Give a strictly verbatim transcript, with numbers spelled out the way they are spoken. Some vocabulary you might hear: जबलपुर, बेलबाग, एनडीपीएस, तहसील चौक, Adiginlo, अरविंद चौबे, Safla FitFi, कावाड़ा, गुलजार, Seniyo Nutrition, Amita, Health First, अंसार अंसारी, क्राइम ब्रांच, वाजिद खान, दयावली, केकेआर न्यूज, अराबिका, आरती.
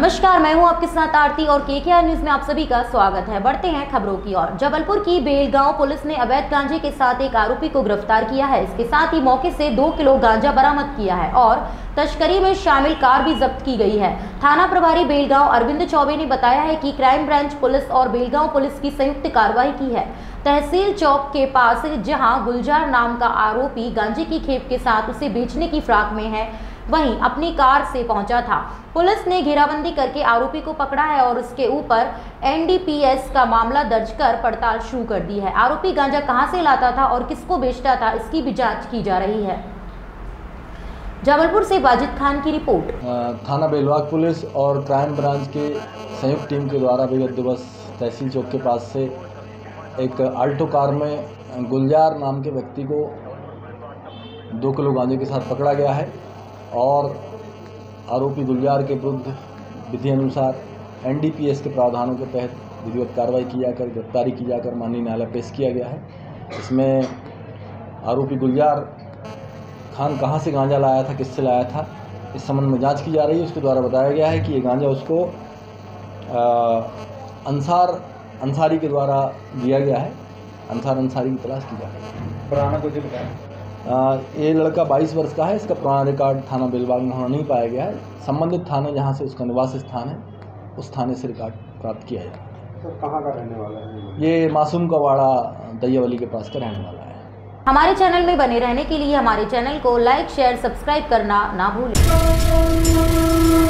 नमस्कार, मैं हूं आपके साथ आरती और केकेआर न्यूज में आप सभी का स्वागत है। बढ़ते हैं खबरों की ओर। जबलपुर की बेलगांव पुलिस ने अवैध गांजे के साथ एक आरोपी को गिरफ्तार किया है। इसके साथ ही मौके से दो किलो गांजा बरामद किया है और तस्करी में शामिल कार भी जब्त की गई है। थाना प्रभारी बेलगांव अरविंद चौबे ने बताया है कि क्राइम ब्रांच पुलिस और बेलगांव पुलिस की संयुक्त कार्रवाई की है। तहसील चौक के पास जहां गुलजार नाम का आरोपी गांजे की खेप के साथ उसे बेचने की फिराक में है, वहीं अपनी कार से पहुंचा था। पुलिस ने घेराबंदी करके आरोपी को पकड़ा है और उसके ऊपर एनडीपीएस का मामला दर्ज कर पड़ताल शुरू कर दी है। आरोपी गांजा कहां से लाता था और किसको बेचता था, इसकी भी जांच की जा रही है। जबलपुर से वाजिद खान की रिपोर्ट। थाना बेलबाग पुलिस और क्राइम ब्रांच की संयुक्त टीम के द्वारा विगत दिवस तहसील चौक के पास से एक आल्टो कार में गुलजार नाम के व्यक्ति को दो किलो गांजे के साथ पकड़ा गया है और आरोपी गुलजार के विरुद्ध विधि अनुसार एनडीपीएस के प्रावधानों के तहत विधिवत कार्रवाई की जाकर गिरफ्तारी की जाकर माननीय न्यायालय पेश किया गया है। इसमें आरोपी गुलजार खान कहां से गांजा लाया था, किससे लाया था, इस संबंध में जांच की जा रही है। उसके द्वारा बताया गया है कि ये गांजा उसको अंसार अंसारी के द्वारा दिया गया है। अंसार अंसारी की तलाश की जा रही है। पुराना कुछ बताया, ये लड़का बाईस वर्ष का है। इसका पुराना रिकॉर्ड थाना बेलबाग में होना नहीं पाया गया है। संबंधित थाना जहाँ से उसका निवास स्थान है, उस थाने से रिकॉर्ड प्राप्त किया जाए। तो कहाँ का रहने वाला है? ये मासूम कावाड़ा दयावली के पास का रहने वाला है। हमारे चैनल में बने रहने के लिए हमारे चैनल को लाइक शेयर सब्सक्राइब करना ना भूलें।